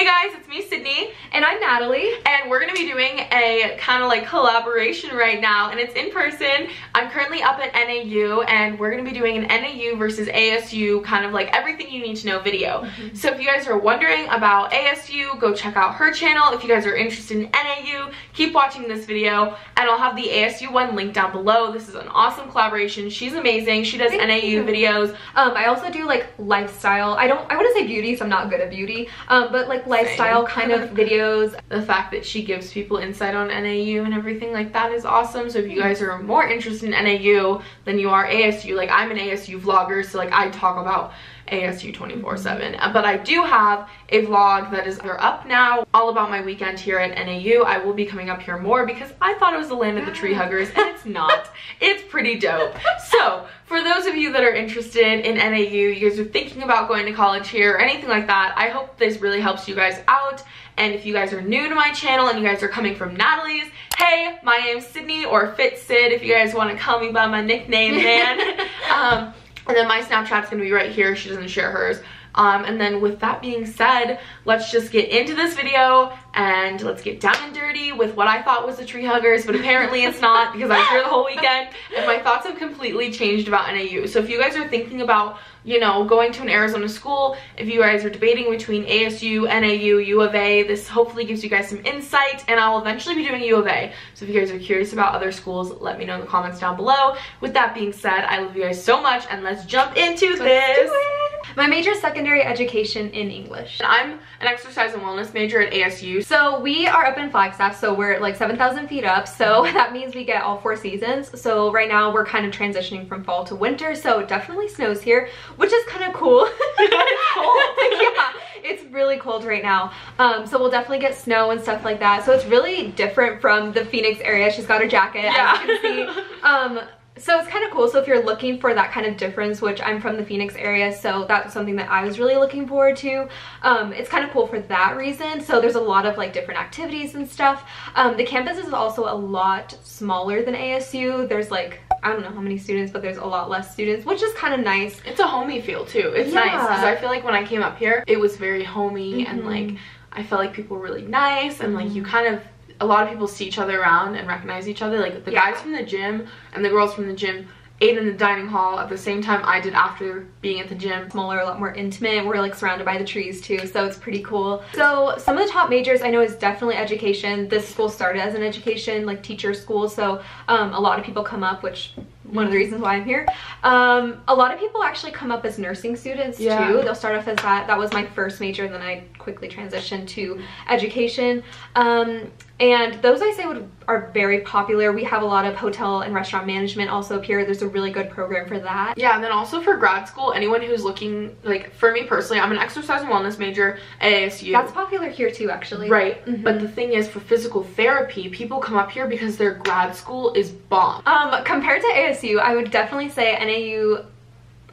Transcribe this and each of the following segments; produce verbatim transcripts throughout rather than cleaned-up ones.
Hey guys, it's me, Sidney. And I'm Natalie. And we're gonna be doing a kind of like collaboration right now, and it's in person. I'm currently up at N A U, and we're gonna be doing an N A U versus A S U kind of like everything you need to know video. Mm-hmm. So if you guys are wondering about A S U, go check out her channel. If you guys are interested in N A U, keep watching this video, and I'll have the A S U one linked down below. This is an awesome collaboration. She's amazing. She does Thank N A U you. videos. Um, I also do like lifestyle. I don't, I wouldn't say beauty, so I'm not good at beauty, um, but like lifestyle kind of videos. The fact that she gives people insight on N A U and everything like that is awesome. So if you guys are more interested in N A U than you are A S U, like I'm an A S U vlogger, so like I talk about A S U twenty-four seven, but I do have a vlog that is up now all about my weekend here at N A U. I will be coming up here more because I thought it was the land of the tree huggers, and it's not. It's pretty dope. So for those of you that are interested in N A U, you guys are thinking about going to college here or anything like that, I hope this really helps you guys out. And if you guys are new to my channel and you guys are coming from Natalie's, hey, my name's Sydney, or Fit Sid if you guys want to call me by my nickname, man. um And then my Snapchat's gonna be right here. She doesn't share hers. Um, and then with that being said, let's just get into this video and let's get down and dirty with what I thought was the tree huggers, but apparently it's not because I was here the whole weekend and my thoughts have completely changed about N A U. So if you guys are thinking about, you know, going to an Arizona school, if you guys are debating between A S U, N A U, U of A, this hopefully gives you guys some insight, and I'll eventually be doing U of A. So if you guys are curious about other schools, let me know in the comments down below. With that being said, I love you guys so much, and let's jump into so this. Let's do it. My major is secondary education in English. And I'm an exercise and wellness major at A S U. So we are up in Flagstaff, so we're like seven thousand feet up. So that means we get all four seasons. So right now we're kind of transitioning from fall to winter. So it definitely snows here, which is kind of cool. It's cold. Yeah, it's really cold right now. Um, so we'll definitely get snow and stuff like that. So it's really different from the Phoenix area. She's got her jacket, yeah, as you can see. Um, So it's kind of cool. So if you're looking for that kind of difference, which I'm from the Phoenix area, so that's something that I was really looking forward to. Um, it's kind of cool for that reason. So there's a lot of like different activities and stuff. Um, the campus is also a lot smaller than A S U. There's like, I don't know how many students, but there's a lot less students, which is kind of nice. It's a homey feel too. It's yeah. nice because I feel like when I came up here, it was very homey, mm-hmm. and like I felt like people were really nice, and like you kind of, a lot of people see each other around and recognize each other. Like the yeah. guys from the gym and the girls from the gym ate in the dining hall at the same time I did after being at the gym. Smaller, a lot more intimate. We're like surrounded by the trees too, so it's pretty cool. So some of the top majors I know is definitely education. This school started as an education, like teacher school, so um, a lot of people come up, which one of the reasons why I'm here. Um, a lot of people actually come up as nursing students yeah. too. They'll start off as that. That was my first major, and then I quickly transitioned to education. Um, and those I say would are very popular. We have a lot of hotel and restaurant management also up here. There's a really good program for that. Yeah, and then also for grad school, anyone who's looking, like for me personally, I'm an exercise and wellness major at A S U. That's popular here too, actually. Right, mm-hmm. But the thing is, for physical therapy, people come up here because their grad school is bomb. Um, compared to A S U, I would definitely say N A U,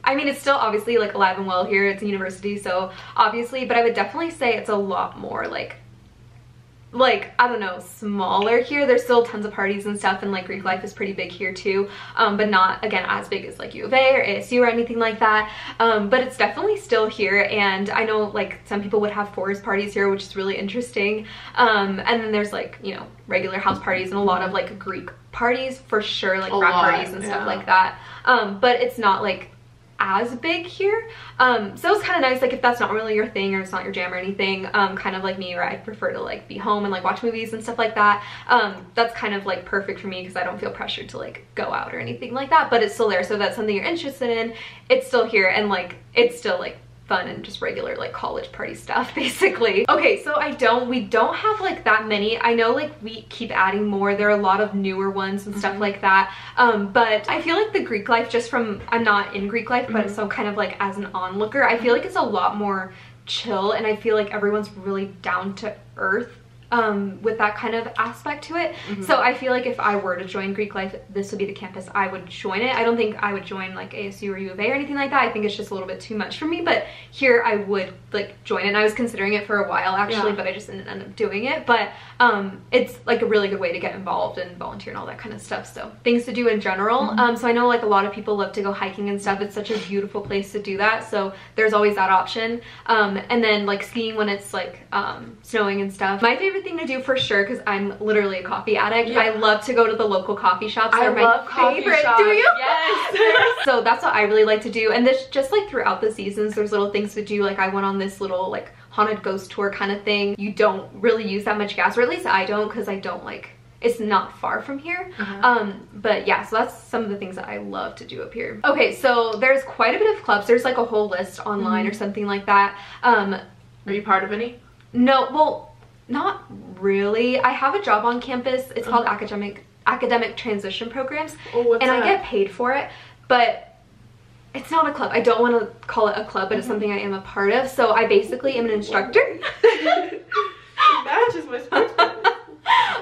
I mean, it's still obviously like alive and well here. It's a university, so obviously, but I would definitely say it's a lot more like like I don't know, smaller here. There's still tons of parties and stuff, and like Greek life is pretty big here too, um but not again as big as like U of A or A S U or anything like that, um but it's definitely still here. And I know like some people would have forest parties here, which is really interesting, um and then there's like, you know, regular house parties and a lot of like Greek parties for sure, like frat parties and yeah. stuff like that, um but it's not like as big here, um so it's kind of nice, like if that's not really your thing or it's not your jam or anything, um kind of like me, where I prefer to like be home and like watch movies and stuff like that, um that's kind of like perfect for me because I don't feel pressured to like go out or anything like that. But it's still there, so if that's something you're interested in, it's still here, and like it's still like fun and just regular like college party stuff basically. Okay, so I don't, we don't have like that many. I know like we keep adding more. There are a lot of newer ones and mm-hmm. stuff like that, um but I feel like the Greek life, just from, I'm not in Greek life, mm-hmm. but so kind of like as an onlooker, I feel like it's a lot more chill, and I feel like everyone's really down to earth um, with that kind of aspect to it. Mm-hmm. So I feel like if I were to join Greek life, this would be the campus I would join it. I don't think I would join like A S U or U of A or anything like that. I think it's just a little bit too much for me, but here I would like join it. And I was considering it for a while actually, yeah. but I just didn't end up doing it. But um, it's like a really good way to get involved and volunteer and all that kind of stuff. So things to do in general. Mm-hmm. um, so I know like a lot of people love to go hiking and stuff. It's such a beautiful place to do that. So there's always that option. Um, and then like skiing when it's like um, snowing and stuff. My favorite thing to do for sure, because I'm literally a coffee addict. Yeah. I love to go to the local coffee shops. They're I love my coffee favorite. Shops. Do you? Yes. So that's what I really like to do. And this just like throughout the seasons, there's little things to do. Like I went on this little like haunted ghost tour kind of thing. You don't really use that much gas, or at least I don't, because I don't like. It's not far from here. Mm-hmm. Um, but yeah, so that's some of the things that I love to do up here. Okay, so there's quite a bit of clubs. There's like a whole list online mm-hmm. or something like that. Um, Are you part of any? No, well, not really. I have a job on campus. It's mm-hmm. called academic academic transition programs. Oh, what's and that? I get paid for it, but it's not a club. I don't want to call it a club, but mm-hmm. it's something I am a part of. So I basically am an instructor. That just was fun.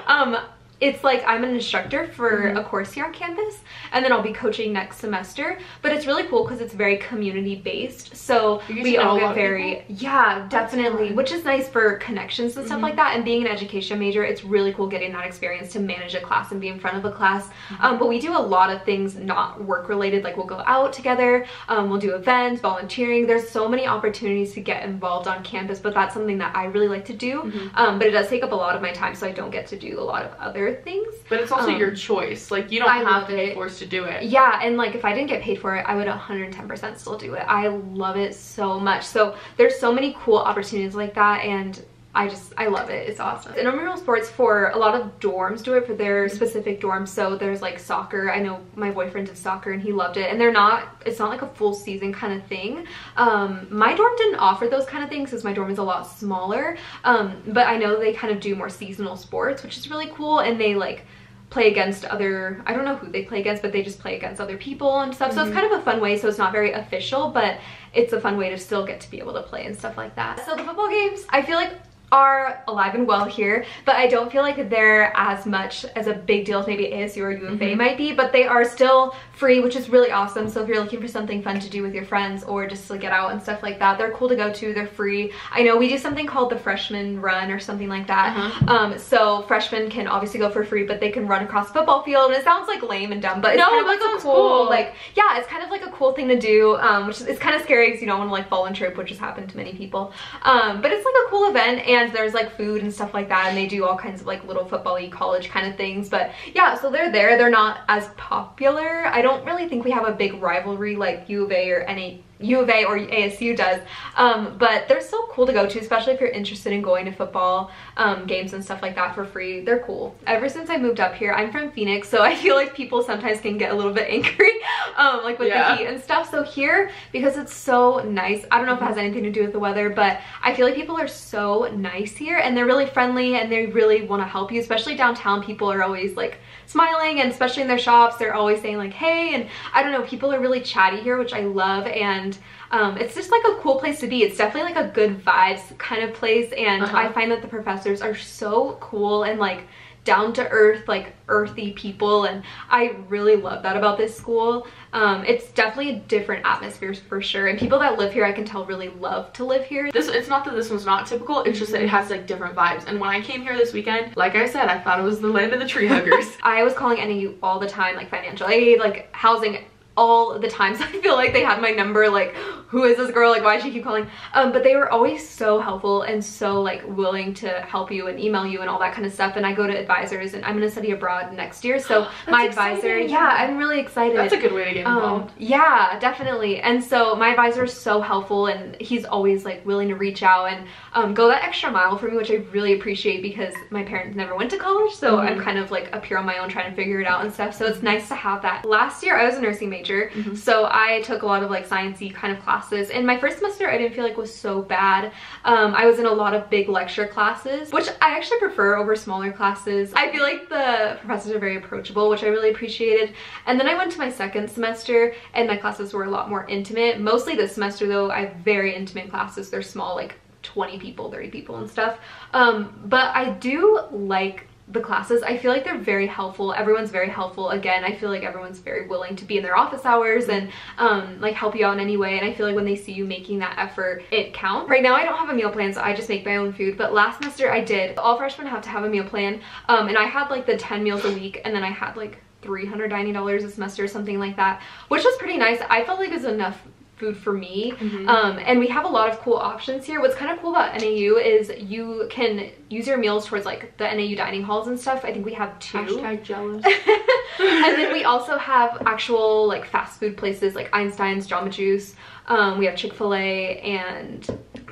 Um. It's like I'm an instructor for mm-hmm. a course here on campus, and then I'll be coaching next semester. But it's really cool because it's very community based. So we all get very, yeah, definitely, which is nice for connections and mm-hmm. stuff like that. And being an education major, it's really cool getting that experience to manage a class and be in front of a class. Mm-hmm. Um, but we do a lot of things not work related. Like we'll go out together, um, we'll do events, volunteering. There's so many opportunities to get involved on campus, but that's something that I really like to do. Mm-hmm. Um, but it does take up a lot of my time, so I don't get to do a lot of other things. But it's also um, your choice. Like you don't I have to be forced to do it. Yeah, and like if I didn't get paid for it, I would one hundred ten percent still do it. I love it so much. So there's so many cool opportunities like that, and I just, I love it. It's awesome. Intramural sports for a lot of dorms do it for their specific dorms. So there's like soccer. I know my boyfriend did soccer and he loved it. And they're not, it's not like a full season kind of thing. Um, my dorm didn't offer those kind of things because my dorm is a lot smaller. Um, but I know they kind of do more seasonal sports, which is really cool. And they like play against other, I don't know who they play against, but they just play against other people and stuff. Mm-hmm. So it's kind of a fun way. So it's not very official, but it's a fun way to still get to be able to play and stuff like that. So the football games, I feel like are alive and well here, but I don't feel like they're as much as a big deal as maybe A S U or U of A mm-hmm. might be, but they are still free, which is really awesome. So if you're looking for something fun to do with your friends or just to get out and stuff like that, they're cool to go to, they're free. I know we do something called the freshman run or something like that. Uh-huh. Um, so freshmen can obviously go for free, but they can run across the football field, and it sounds like lame and dumb, but it's no, kind of like a cool, cool, like, yeah, it's kind of like a cool thing to do, um, which is it's kind of scary because you don't want to like fall and trip, which has happened to many people. Um, but it's like a cool event, and And there's like food and stuff like that, and they do all kinds of like little football-y college kind of things. But yeah, so they're there. They're not as popular. I don't really think we have a big rivalry like U of A or any U of A or A S U does, um, but they're still cool to go to, especially if you're interested in going to football um, games and stuff like that for free. They're cool. Ever since I moved up here, I'm from Phoenix, so I feel like people sometimes can get a little bit angry, um, like with yeah. the heat and stuff. So here, because it's so nice, I don't know if it has anything to do with the weather, but I feel like people are so nice here, and they're really friendly, and they really want to help you, especially downtown. People are always like smiling, and especially in their shops, they're always saying like, hey, and I don't know, people are really chatty here, which I love, and And, um, it's just like a cool place to be. It's definitely like a good vibes kind of place, and uh-huh. I find that the professors are so cool and like down to earth, like earthy people, and I really love that about this school. Um, it's definitely a different atmosphere for sure, and people that live here I can tell really love to live here. This it's not that this one's not typical, it's just that it has like different vibes, and when I came here this weekend, like I said, I thought it was the land of the tree huggers. I was calling N A U all the time, like financial aid, like housing, all the times. So I feel like they had my number, like, who is this girl, like why does she keep calling, um but they were always so helpful and so like willing to help you and email you and all that kind of stuff. And I go to advisors, and I'm going to study abroad next year, so my advisor exciting. yeah I'm really excited. That's a good way to get involved. Um, yeah, definitely. And so my advisor is so helpful, and he's always like willing to reach out and um go that extra mile for me, which I really appreciate, because my parents never went to college, so mm-hmm. I'm kind of like up here on my own trying to figure it out and stuff, so it's nice to have that. Last year I was a nursing major. Mm-hmm. So I took a lot of like science-y kind of classes, and my first semester I didn't feel like was so bad. Um, I was in a lot of big lecture classes, which I actually prefer over smaller classes. I feel like the professors are very approachable, which I really appreciated. And then I went to my second semester, and my classes were a lot more intimate. Mostly this semester though, I have very intimate classes. They're small, like twenty people, thirty people and stuff. Um, but I do like the classes. I feel like they're very helpful. Everyone's very helpful. Again, I feel like everyone's very willing to be in their office hours and um, like help you out in any way. And I feel like when they see you making that effort, it counts. Right now I don't have a meal plan, so I just make my own food. But last semester I did. All freshmen have to have a meal plan. Um, and I had like the ten meals a week, and then I had like three hundred ninety dollars a semester, something like that, which was pretty nice. I felt like it was enough food for me. Mm-hmm. Um, and we have a lot of cool options here. What's kind of cool about N A U is you can use your meals towards like the N A U dining halls and stuff. I think we have two. Hashtag jealous. And then we also have actual like fast food places like Einstein's, Jamba Juice. Um, we have Chick-fil-A and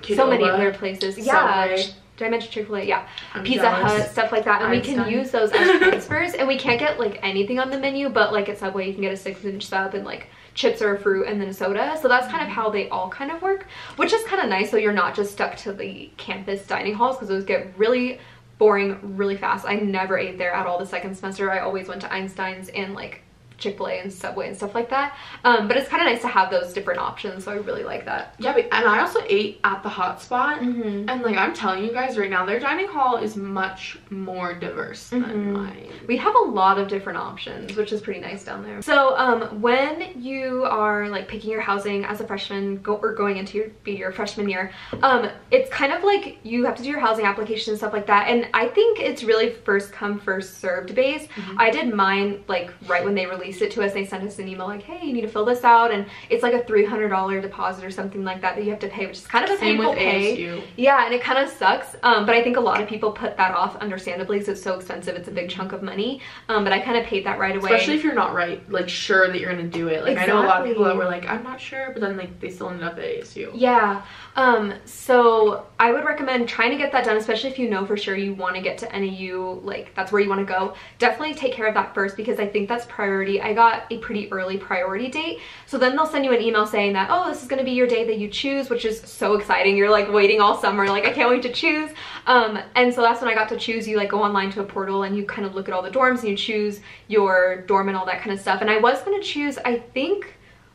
Kidova. So many other places. Yeah. Subway. Did I mention Chick-fil-A? Yeah. I'm Pizza jealous. Hut, stuff like that. And I'm we can done. use those as transfers. And we can't get like anything on the menu, but like at Subway you can get a six-inch sub and like chips or fruit and then a soda. So that's kind of how they all kind of work, which is kind of nice, so you're not just stuck to the campus dining halls, because those get really boring really fast. I never ate there at all the second semester. I always went to Einstein's and like Chick-fil-A and Subway and stuff like that. Um, but it's kind of nice to have those different options, so I really like that. Yeah, but, and I also ate at the Hot Spot, mm-hmm. and like I'm telling you guys right now, their dining hall is much more diverse mm-hmm. than mine. We have a lot of different options, which is pretty nice down there. So um, when you are like picking your housing as a freshman go or going into your, be your freshman year, um, it's kind of like you have to do your housing application and stuff like that, and I think it's really first come first served based. Mm-hmm. I did mine like right when they released it to us. They sent us an email like, hey, you need to fill this out, and it's like a three hundred dollar deposit or something like that that you have to pay, which is kind of a painful pay. Yeah, and it kind of sucks, um, but I think a lot of people put that off, understandably, because it's so expensive. It's a big chunk of money, um, but I kind of paid that right away. Especially if you're not right, like sure that you're going to do it. Like exactly. I know a lot of people that were like, I'm not sure, but then like they still ended up at A S U. Yeah, um, so I would recommend trying to get that done, especially if you know for sure you want to get to N A U, like that's where you want to go. Definitely take care of that first, because I think that's priority. I got a pretty early priority date, so then they'll send you an email saying that, oh, this is going to be your day that you choose, which is so exciting. You're like waiting all summer, like I can't wait to choose. Um, and so that's when I got to choose. You like go online to a portal and you kind of look at all the dorms and you choose your dorm and all that kind of stuff. And I was going to choose, I think,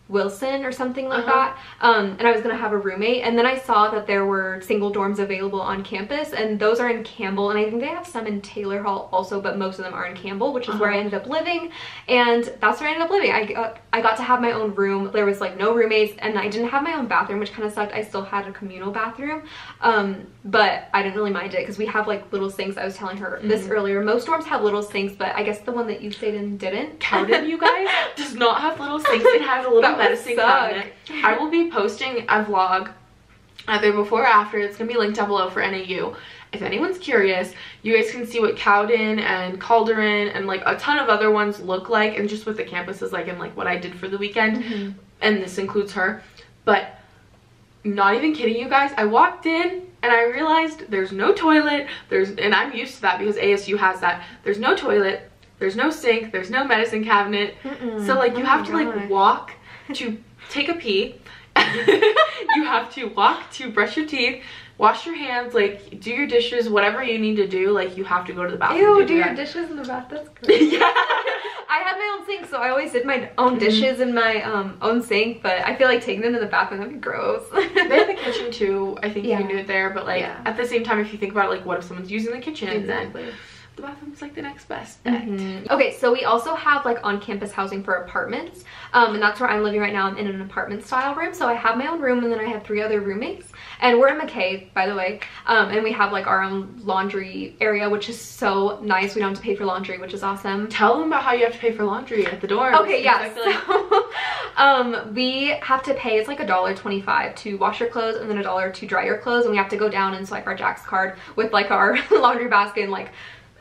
Wilson or something like uh-huh. that, um, and I was gonna have a roommate, and then I saw that there were single dorms available on campus, and those are in Campbell, and I think they have some in Taylor Hall also, but most of them are in Campbell, which is uh-huh. where I ended up living, and that's where I ended up living. I got, I got to have my own room. There was like no roommates, and I didn't have my own bathroom, which kind of sucked. I still had a communal bathroom, um, but I didn't really mind it, because we have like little sinks. I was telling her mm-hmm. this earlier. Most dorms have little sinks, but I guess the one that you stayed in didn't. Cowden, you guys, does not have little sinks. It has a little that medicine cabinet. I will be posting a vlog either before or after. It's gonna be linked down below for N A U. If anyone's curious, you guys can see what Cowden and Calderon and like a ton of other ones look like, and just what the campus is like, and like what I did for the weekend. Mm-hmm. And this includes her. But not even kidding you guys, I walked in and I realized there's no toilet. There's and I'm used to that because A S U has that. There's no toilet, there's no sink, there's no medicine cabinet. Mm-mm. So like you oh have to God. like walk to take a pee. You have to walk to brush your teeth, wash your hands, like do your dishes, whatever you need to do. Like you have to go to the bathroom. Ew, do, do your dishes in the bath? That's great. Yeah. I had my own sink, so I always did my own dishes in my um, own sink, but I feel like taking them to the bathroom, that'd be gross. They have the kitchen too. I think yeah. you can do it there, but like yeah. at the same time, if you think about it, like what if someone's using the kitchen? Exactly. Then the bathroom's like the next best bet. Mm-hmm. Okay, so we also have like on-campus housing for apartments, um, and that's where I'm living right now. I'm in an apartment style room, so I have my own room, and then I have three other roommates, and we're in McKay, by the way, um, and we have like our own laundry area, which is so nice. We don't have to pay for laundry, which is awesome. Tell them about how you have to pay for laundry at the dorm. Okay, yeah, so, um, we have to pay, it's like a dollar twenty-five to wash your clothes, and then a dollar to dry your clothes, and we have to go down into like our Jack's card with like our laundry basket and like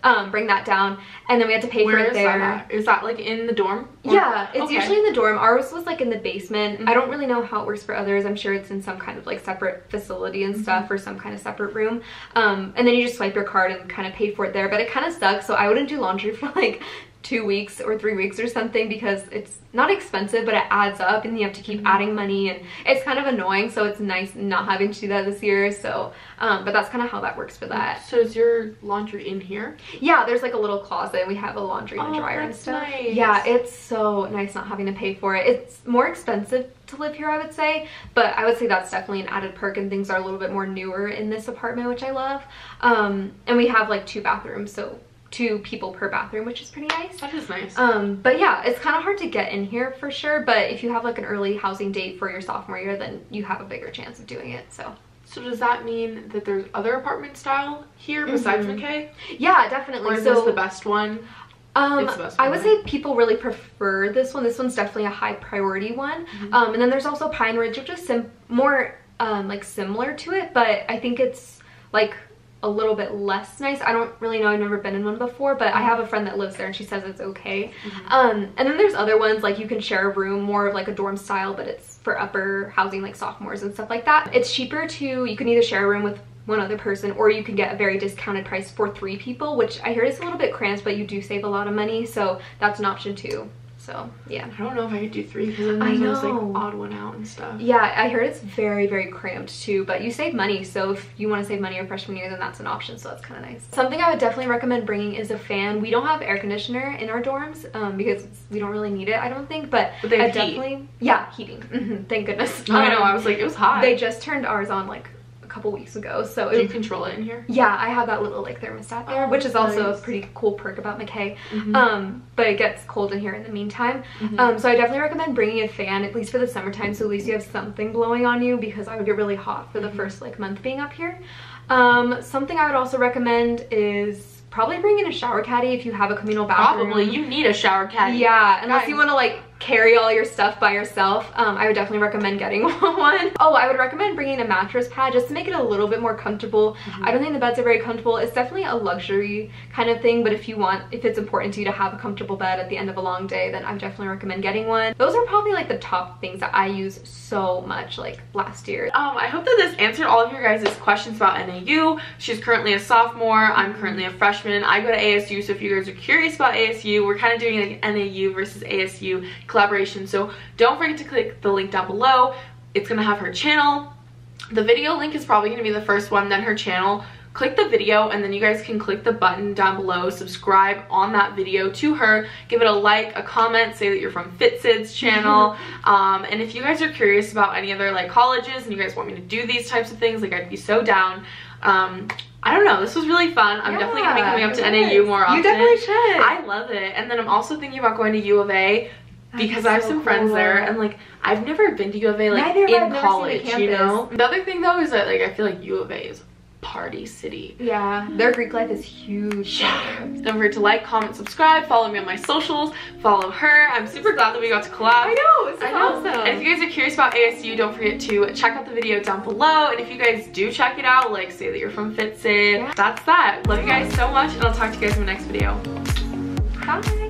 um bring that down, and then we had to pay Where for it is there that is that like in the dorm or? Yeah, it's okay. Usually in the dorm. Ours was like in the basement. Mm-hmm. I don't really know how it works for others. I'm sure it's in some kind of like separate facility and mm-hmm. stuff, or some kind of separate room, um and then you just swipe your card and kind of pay for it there, but it kind of sucks. So I wouldn't do laundry for like two weeks or three weeks or something, because it's not expensive, but it adds up and you have to keep mm-hmm. adding money, and it's kind of annoying, so it's nice not having to do that this year. So um but that's kind of how that works for that. So is your laundry in here? Yeah, there's like a little closet. We have a laundry and oh, dryer and stuff. Nice. Yeah, it's so nice not having to pay for it. It's more expensive to live here, I would say, but I would say that's definitely an added perk, and things are a little bit more newer in this apartment, which I love. Um and we have like two bathrooms, so two people per bathroom, which is pretty nice. That is nice. Um, but yeah, it's kind of hard to get in here for sure, but if you have like an early housing date for your sophomore year, then you have a bigger chance of doing it, so. So does that mean that there's other apartment style here besides mm-hmm. McKay? Yeah, definitely. Or is so, this the best one? Um, it's the best one, I would right? say people really prefer this one. This one's definitely a high priority one. Mm-hmm. Um, and then there's also Pine Ridge, which is sim more um, like similar to it, but I think it's like a little bit less nice. I don't really know, I've never been in one before, but I have a friend that lives there and she says it's okay. Mm-hmm. Um, and then there's other ones, like you can share a room, more of like a dorm style, but it's for upper housing, like sophomores and stuff like that. It's cheaper to, you can either share a room with one other person, or you can get a very discounted price for three people, which I hear is a little bit cramped, but you do save a lot of money, so that's an option too. So yeah, I don't know if I could do three, because then I know it's like odd one out and stuff. Yeah, I heard it's very very cramped too, but you save money, so if you want to save money your freshman year, then that's an option, so that's kind of nice. Something I would definitely recommend bringing is a fan. We don't have air conditioner in our dorms um because we don't really need it, I don't think, but, but they I definitely heat. Yeah, heating. Mm-hmm, thank goodness. um, I know, I was like, it was hot. They just turned ours on like couple weeks ago, so do you control it in here? Yeah, I have that little like thermostat there, oh, which is nice. Also a pretty cool perk about McKay. Mm-hmm. Um but it gets cold in here in the meantime. Mm-hmm. Um so I definitely recommend bringing a fan, at least for the summertime, so at least you have something blowing on you, because I would get really hot for the mm-hmm. first like month being up here. Um something I would also recommend is probably bring in a shower caddy if you have a communal bathroom. Probably, you need a shower caddy. Yeah, unless Guys. You want to like carry all your stuff by yourself. Um, I would definitely recommend getting one. Oh, I would recommend bringing a mattress pad just to make it a little bit more comfortable. Mm-hmm. I don't think the beds are very comfortable. It's definitely a luxury kind of thing, but if you want, if it's important to you to have a comfortable bed at the end of a long day, then I would definitely recommend getting one. Those are probably like the top things that I use so much like last year. Um, I hope that this answered all of your guys' questions about N A U. She's currently a sophomore. I'm currently a freshman. I go to A S U, so if you guys are curious about A S U, we're kind of doing like an N A U versus A S U collaboration, so don't forget to click the link down below. It's going to have her channel. The video link is probably going to be the first one, then her channel. Click the video, and then you guys can click the button down below, subscribe on that video to her, give it a like, a comment, say that you're from Fit Sid's channel. Um, and if you guys are curious about any other like colleges and you guys want me to do these types of things, like I'd be so down. Um, I don't know, this was really fun. I'm yeah, definitely gonna be coming up to N A U more often. You definitely should. I love it. And then I'm also thinking about going to U of A, because I have so some cool. friends there, and like I've never been to U of A like Neither in I've college, you know. The other thing though is that like I feel like U of A is party city. Yeah, their Greek life is huge. Yeah. Don't forget to like, comment, subscribe, follow me on my socials, follow her. I'm super glad that we got to collab. I know, it's awesome. And if you guys are curious about A S U, don't forget to check out the video down below, and if you guys do check it out, like say that you're from Fit Sid. Yeah. That's that. Love you guys so much, and I'll talk to you guys in the next video. Bye.